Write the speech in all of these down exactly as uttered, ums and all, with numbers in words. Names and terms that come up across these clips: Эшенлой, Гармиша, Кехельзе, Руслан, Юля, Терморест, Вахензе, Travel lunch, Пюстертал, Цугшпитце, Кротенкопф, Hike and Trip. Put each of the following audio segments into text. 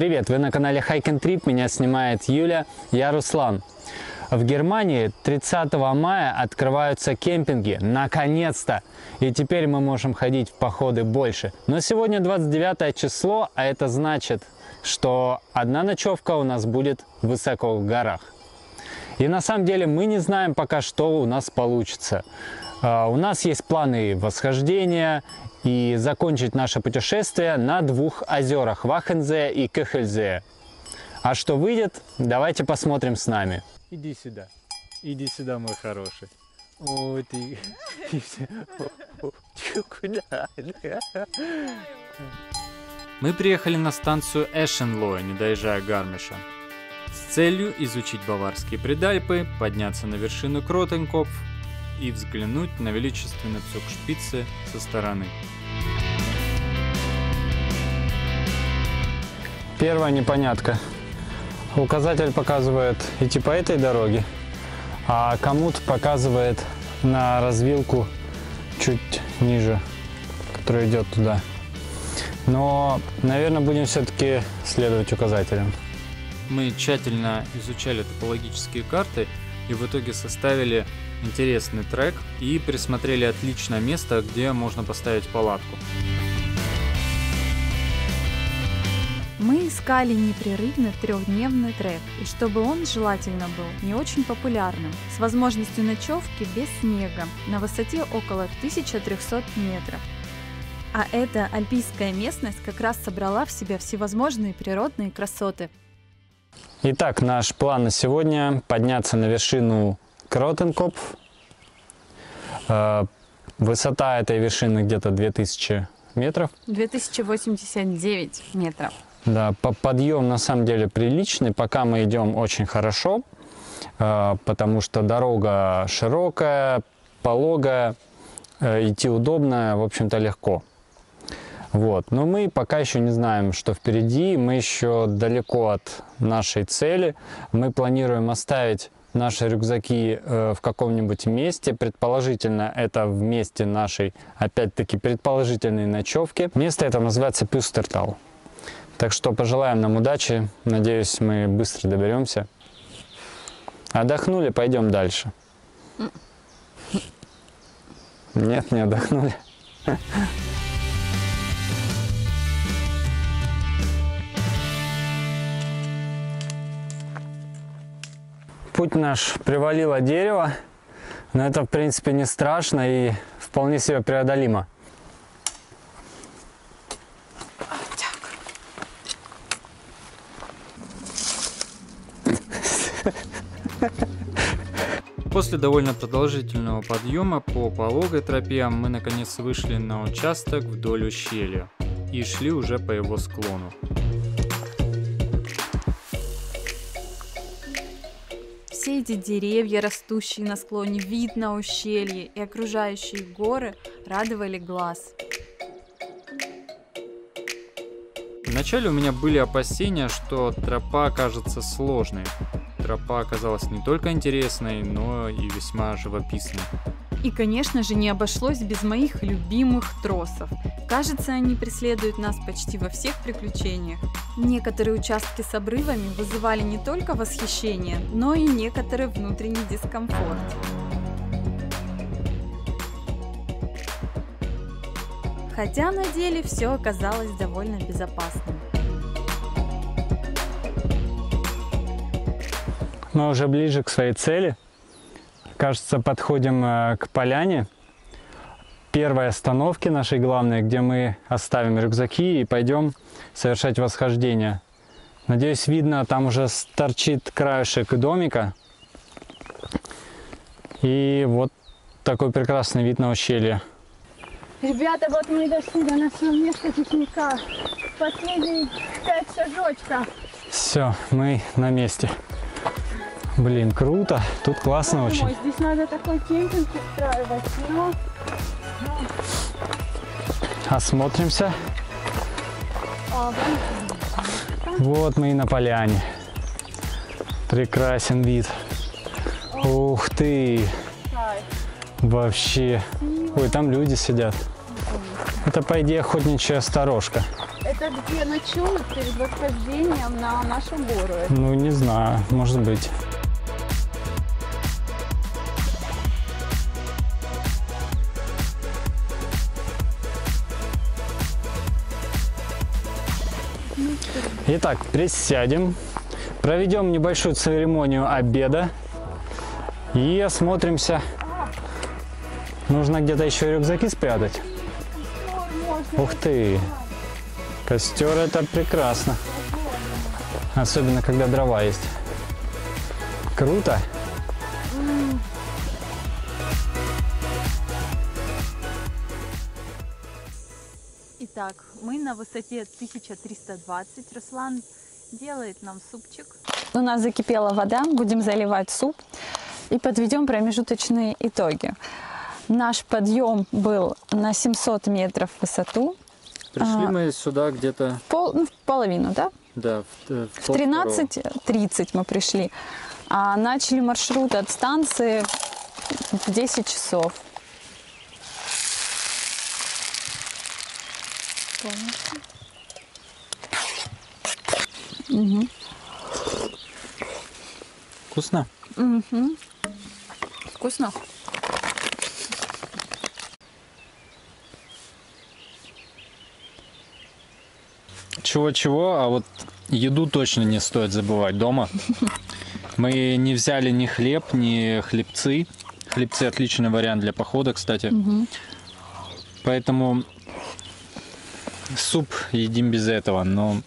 Привет! Вы на канале Hike and Trip, меня снимает Юля, я Руслан. В Германии тридцатого мая открываются кемпинги, наконец-то! И теперь мы можем ходить в походы больше. Но сегодня двадцать девятое число, а это значит, что одна ночевка у нас будет высоко в горах. И на самом деле мы не знаем пока, что у нас получится. У нас есть планы восхождения и закончить наше путешествие на двух озерах – Вахензе и Кехельзе. А что выйдет, давайте посмотрим с нами. Иди сюда, иди сюда, мой хороший. Ой, ты... Куда? Мы приехали на станцию Эшенлоя, не доезжая Гармиша, с целью изучить баварские предальпы, подняться на вершину Кротенкопф и взглянуть на величественный Цугшпитце со стороны. Первая непонятка. Указатель показывает идти по этой дороге, а коммут показывает на развилку чуть ниже, которая идет туда. Но, наверное, будем все-таки следовать указателям. Мы тщательно изучали топологические карты и в итоге составили интересный трек и присмотрели отличное место, где можно поставить палатку. Мы искали непрерывно трехдневный трек, и чтобы он желательно был не очень популярным, с возможностью ночевки без снега на высоте около тысячи трёхсот метров. А эта альпийская местность как раз собрала в себя всевозможные природные красоты. Итак, наш план на сегодня – подняться на вершину Кротенкопф. Высота этой вершины где-то две тысячи метров. две тысячи восемьдесят девять метров. Да, подъем на самом деле приличный. Пока мы идем очень хорошо, потому что дорога широкая, пологая, идти удобно, в общем-то, легко. Вот. Но мы пока еще не знаем, что впереди. Мы еще далеко от нашей цели. Мы планируем оставить наши рюкзаки в каком-нибудь месте, предположительно это в месте нашей, опять-таки, предположительной ночевки. Место это называется Пюстертал. Так что пожелаем нам удачи, надеюсь, мы быстро доберемся. Отдохнули, пойдем дальше. Нет, не отдохнули. Путь наш привалило дерево, но это, в принципе, не страшно и вполне себе преодолимо. После довольно продолжительного подъема по пологой тропе мы наконец вышли на участок вдоль ущелья и шли уже по его склону. Все эти деревья, растущие на склоне, вид на ущелье и окружающие горы радовали глаз. Вначале у меня были опасения, что тропа окажется сложной. Тропа оказалась не только интересной, но и весьма живописной. И, конечно же, не обошлось без моих любимых тросов. Кажется, они преследуют нас почти во всех приключениях. Некоторые участки с обрывами вызывали не только восхищение, но и некоторый внутренний дискомфорт. Хотя на деле все оказалось довольно безопасным. Мы уже ближе к своей цели. Кажется, подходим к поляне первой остановки нашей главной, где мы оставим рюкзаки и пойдем совершать восхождение. Надеюсь, видно, там уже торчит краешек домика. И вот такой прекрасный вид на ущелье. Ребята, вот мы и дошли до нашего места пикника. Последние пять шажочков. Все, мы на месте. Блин, круто, тут классно очень. Ой, здесь надо такой кемпинг устраивать, но... Осмотримся. А, вот мы и на поляне. Прекрасен вид. О. Ух ты! Ай. Вообще. Ой, там люди сидят. Это, по идее, охотничья сторожка. Это где ночуют перед восхождением на нашу гору? Ну, не знаю, может быть. Итак, присядем, проведем небольшую церемонию обеда и осмотримся. Нужно где-то еще рюкзаки спрятать. Ух ты! Костер — это прекрасно. Особенно, когда дрова есть. Круто! Итак, мы на высоте тысяча триста двадцать. Руслан делает нам супчик. У нас закипела вода, будем заливать суп и подведем промежуточные итоги. Наш подъем был на семьсот метров в высоту. Пришли а, мы сюда где-то... Пол, ну, в половину, да? Да. В, в, в тринадцать тридцать мы пришли. А начали маршрут от станции в десять часов. Угу. Вкусно? Угу. Вкусно? Чего-чего, а вот еду точно не стоит забывать дома. Мы не взяли ни хлеб, ни хлебцы. Хлебцы — отличный вариант для похода, кстати. Угу. Поэтому суп едим без этого, но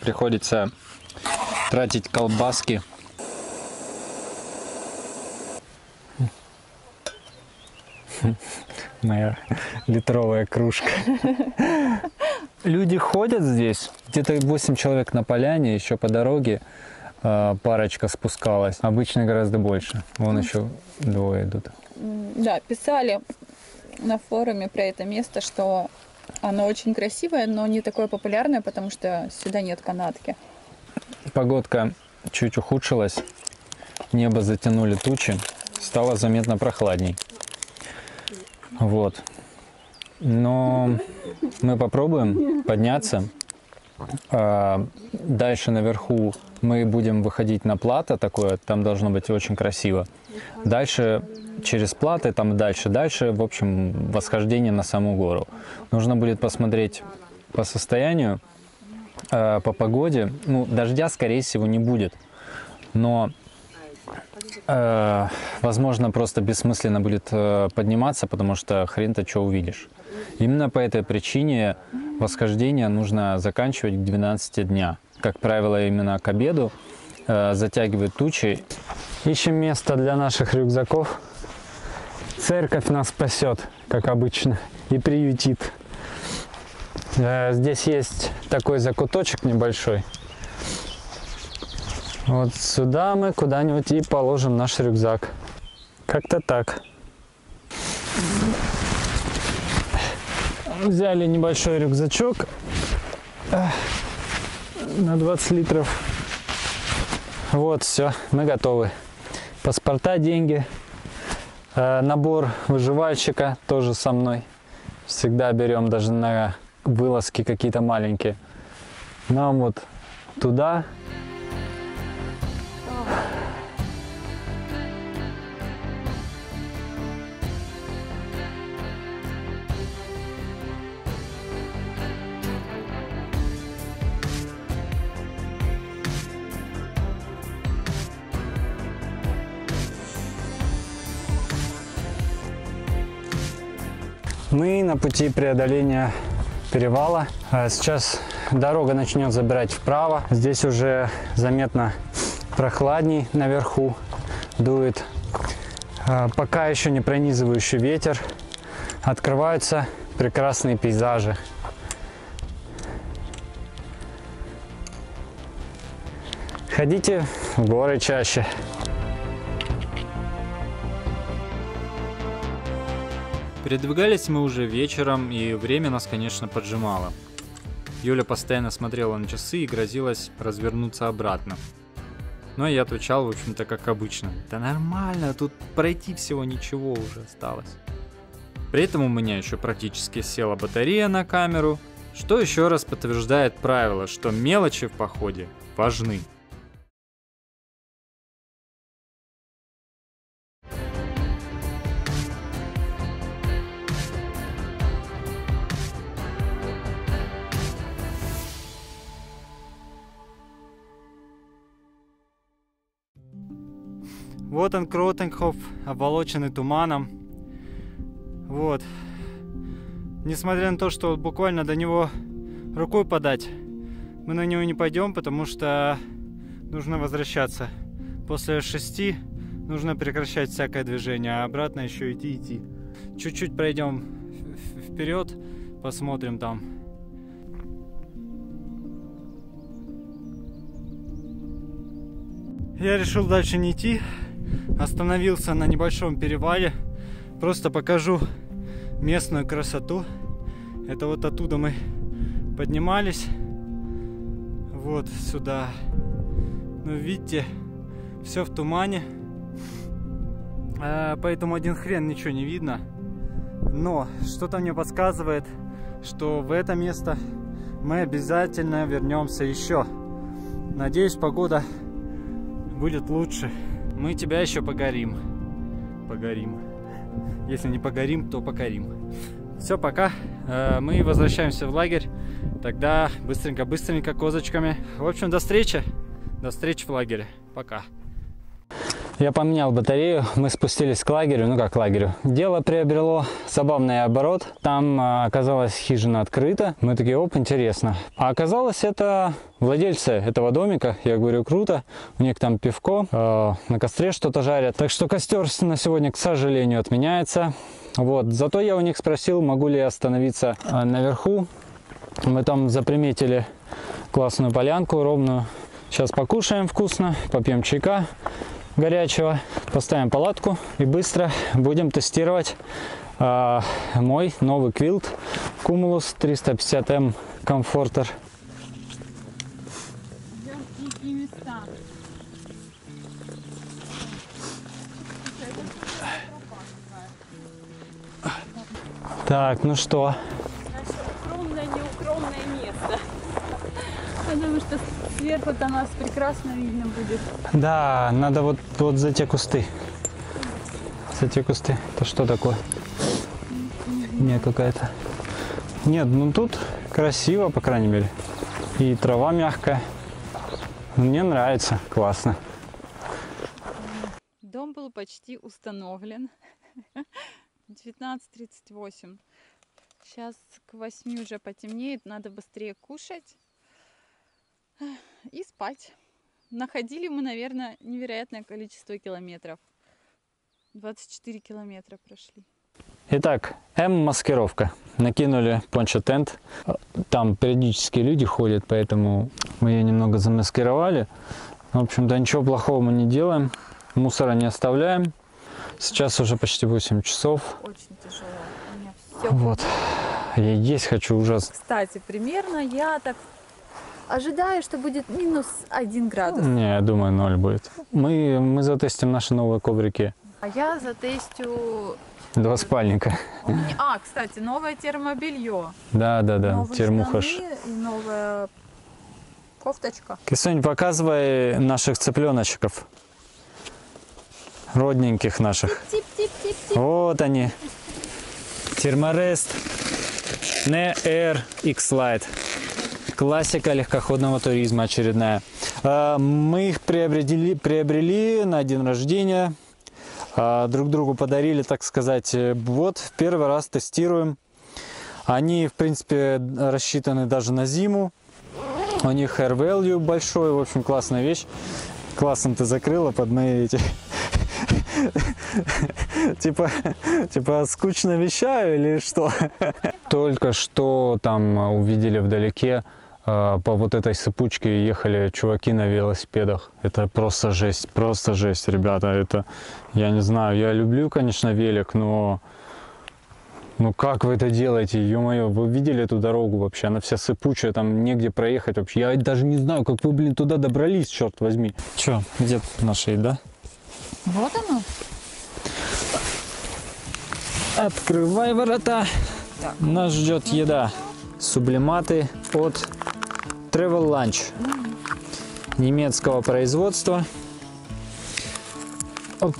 приходится тратить колбаски. Моя литровая кружка. Люди ходят здесь, где-то восемь человек на поляне, еще по дороге э, парочка спускалась. Обычно гораздо больше, вон еще двое идут. Да, писали на форуме про это место, что оно очень красивое, но не такое популярное, потому что сюда нет канатки. Погодка чуть ухудшилась, небо затянули тучи, стало заметно прохладней. Вот. Но мы попробуем подняться. Дальше наверху мы будем выходить на плато такое, там должно быть очень красиво. Дальше через платы, там дальше, дальше, в общем, восхождение на саму гору. Нужно будет посмотреть по состоянию, по погоде. Ну, дождя, скорее всего, не будет. Но... возможно, просто бессмысленно будет подниматься, потому что хрен-то что увидишь. Именно по этой причине восхождение нужно заканчивать к двенадцати дня. Как правило, именно к обеду затягивают тучи. Ищем место для наших рюкзаков. Церковь нас спасет, как обычно, и приютит. Здесь есть такой закуточек небольшой. Вот сюда мы куда-нибудь и положим наш рюкзак. Как-то так. Взяли небольшой рюкзачок на двадцать литров. Вот, все, мы готовы. Паспорта, деньги. Набор выживальщика тоже со мной. Всегда берем даже на вылазки какие-то маленькие. Нам вот туда... Мы на пути преодоления перевала. Сейчас дорога начнет забирать вправо. Здесь уже заметно прохладней наверху. Дует пока еще не пронизывающий ветер. Открываются прекрасные пейзажи. Ходите в горы чаще. Передвигались мы уже вечером, и время нас, конечно, поджимало. Юля постоянно смотрела на часы и грозилась развернуться обратно. Но я отвечал, в общем-то, как обычно. Да нормально, тут пройти всего ничего уже осталось. При этом у меня еще практически села батарея на камеру, что еще раз подтверждает правило, что мелочи в походе важны. Вот он, Кротенхоф, оболоченный туманом. Вот. Несмотря на то, что буквально до него рукой подать, мы на него не пойдем, потому что нужно возвращаться. После шести нужно прекращать всякое движение, а обратно еще идти, идти. Чуть-чуть пройдем вперед, посмотрим там. Я решил дальше не идти. Остановился на небольшом перевале. Просто покажу местную красоту. Это вот оттуда мы поднимались. Вот сюда. Ну, видите, все в тумане. Поэтому один хрен ничего не видно. Но что-то мне подсказывает, что в это место мы обязательно вернемся еще. Надеюсь, погода будет лучше. Мы тебя еще погорим. Погорим. Если не погорим, то покорим. Все, пока. Мы возвращаемся в лагерь. Тогда быстренько-быстренько козочками. В общем, до встречи. До встречи в лагере. Пока. Я поменял батарею. Мы спустились к лагерю. Ну как к лагерю. Дело приобрело забавный оборот. Там оказалась хижина открыта. Мы такие, оп, интересно. А оказалось, это владельцы этого домика. Я говорю, круто. У них там пивко. Э, на костре что-то жарят. Так что костер на сегодня, к сожалению, отменяется. Вот. Зато я у них спросил, могу ли я остановиться наверху. Мы там заприметили классную полянку, ровную. Сейчас покушаем вкусно, попьем чайка горячего, поставим палатку и быстро будем тестировать э, мой новый Quilt Cumulus триста пятьдесят эм комфортер. Так, ну что? Наше укромное, неукромное место. Потому что сверху до нас прекрасно видно будет. Да, надо вот, вот за те кусты. За те кусты. Это что такое? Не какая-то. Нет, ну тут красиво, по крайней мере. И трава мягкая. Мне нравится. Классно. Дом был почти установлен. девятнадцать тридцать восемь. Сейчас к восьми уже потемнеет. Надо быстрее кушать. И спать. Находили мы, наверное, невероятное количество километров. двадцать четыре километра прошли. Итак, М-маскировка. Накинули пончо-тент. Там периодически люди ходят, поэтому мы ее немного замаскировали. В общем-то, ничего плохого мы не делаем. Мусора не оставляем. Сейчас уже почти восемь часов. Очень тяжело. У меня все... Вот. Я есть хочу ужасно. Кстати, примерно я так... Ожидаю, что будет минус один градус. Не, я думаю, ноль будет. Мы, мы затестим наши новые коврики. А я затестю... Два спальника. Меня... А, кстати, новое термобелье. Да, да, да, термухаш. И новая кофточка. Кисунь, показывай наших цыпленочков. Родненьких наших. Тип, тип, тип, тип. Вот они. Терморест. эр икс лайт. Классика легкоходного туризма очередная. Мы их приобрели, приобрели на день рождения. Друг другу подарили, так сказать. Вот, в первый раз тестируем. Они, в принципе, рассчитаны даже на зиму. У них air value большой. В общем, классная вещь. Классно ты закрыла под мои эти... Типа, типа скучно вещаю или что? Только что там увидели вдалеке. По вот этой сыпучке ехали чуваки на велосипедах. Это просто жесть, просто жесть, ребята. Это, я не знаю, я люблю, конечно, велик, но... Ну как вы это делаете? Ё-моё, вы видели эту дорогу вообще? Она вся сыпучая, там негде проехать вообще. Я даже не знаю, как вы, блин, туда добрались, черт возьми. Чё, где наша еда? Вот она. Открывай ворота. Так. Нас ждет еда. Сублиматы от Travel Lunch. Немецкого производства. Оп.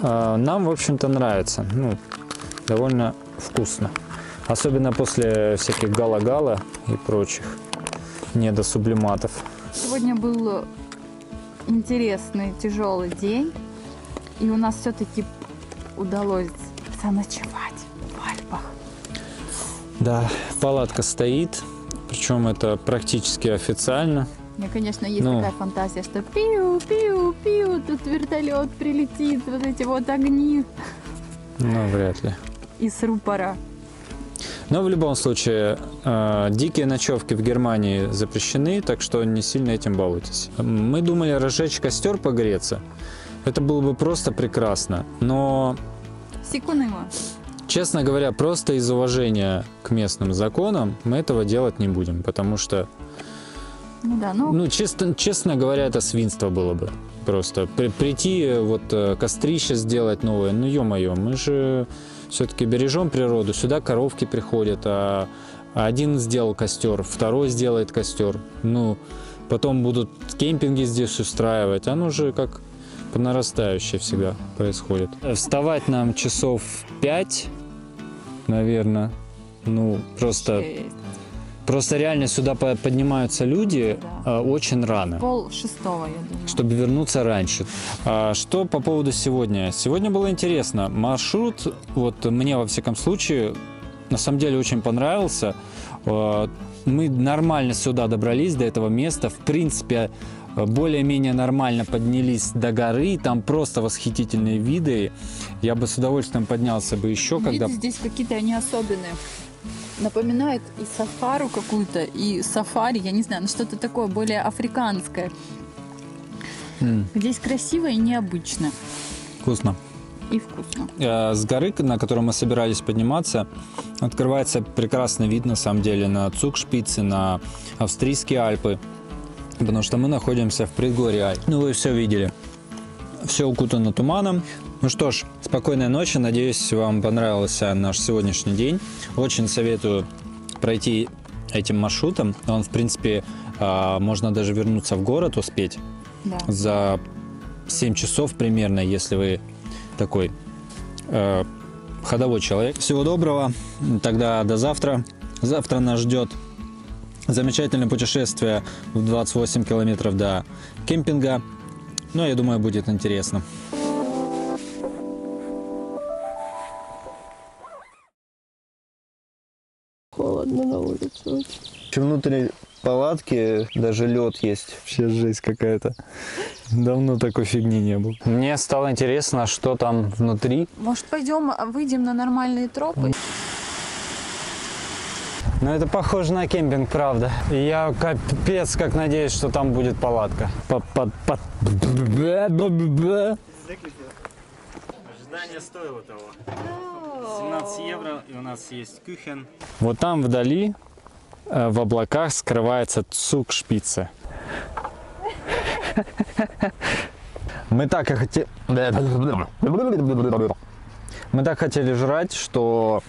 Нам, в общем-то, нравится. Ну, довольно вкусно. Особенно после всяких гала-гала и прочих недосублиматов. Сегодня был интересный, тяжелый день. И у нас все-таки удалось заночевать в Альпах. Да, палатка стоит. Причем это практически официально. У меня, конечно, есть ну, такая фантазия, что пиу-пиу-пиу, тут вертолет прилетит, вот эти вот огни. Ну, вряд ли. Из рупора. Но в любом случае, дикие ночевки в Германии запрещены, так что не сильно этим балуйтесь. Мы думали разжечь костер, погреться. Это было бы просто прекрасно, но... Секундыма. Честно говоря, просто из уважения к местным законам мы этого делать не будем, потому что... Ну, да, ну... ну честно, честно говоря, это свинство было бы. Просто при, прийти, вот кострище сделать новое, ну ё-моё, мы же все-таки бережем природу, сюда коровки приходят, а один сделал костер, второй сделает костер, ну потом будут кемпинги здесь устраивать, оно же как по нарастающей всегда происходит. Вставать нам часов пять, наверное, ну просто... Просто реально сюда поднимаются люди да. очень рано. Пол шестого, я думаю. Чтобы вернуться раньше. Что по поводу сегодня? Сегодня было интересно. Маршрут, вот мне во всяком случае, на самом деле очень понравился. Мы нормально сюда добрались, до этого места. В принципе, более-менее нормально поднялись до горы. Там просто восхитительные виды. Я бы с удовольствием поднялся бы еще. Видите, когда... здесь какие-то они особенные. Напоминает и сафару какую-то, и сафари, я не знаю, но что-то такое более африканское. Mm. Здесь красиво и необычно. Вкусно. И вкусно. С горы, на которую мы собирались подниматься, открывается прекрасный вид, на самом деле, на Цугшпитце, на австрийские Альпы. Потому что мы находимся в предгорье Альп. Ну, вы все видели. Все укутано туманом. Ну что ж, спокойной ночи. Надеюсь, вам понравился наш сегодняшний день. Очень советую пройти этим маршрутом. Он, в принципе, можно даже вернуться в город, успеть. Да. За семь часов примерно, если вы такой э, ходовой человек. Всего доброго. Тогда до завтра. Завтра нас ждет замечательное путешествие в двадцать восемь километров до кемпинга. Но я думаю, будет интересно. Холодно на улице. Внутри палатки даже лед есть. Вообще жесть какая-то. Давно такой фигни не было. Мне стало интересно, что там внутри. Может, пойдем выйдем на нормальные тропы? Но это похоже на кемпинг, правда. Я капец как надеюсь, что там будет палатка. Ожидание стоило того. семнадцать евро, и у нас есть кухен. Вот там вдали, в облаках, скрывается Цугшпитце. Мы так и хотели... Мы так хотели жрать, что...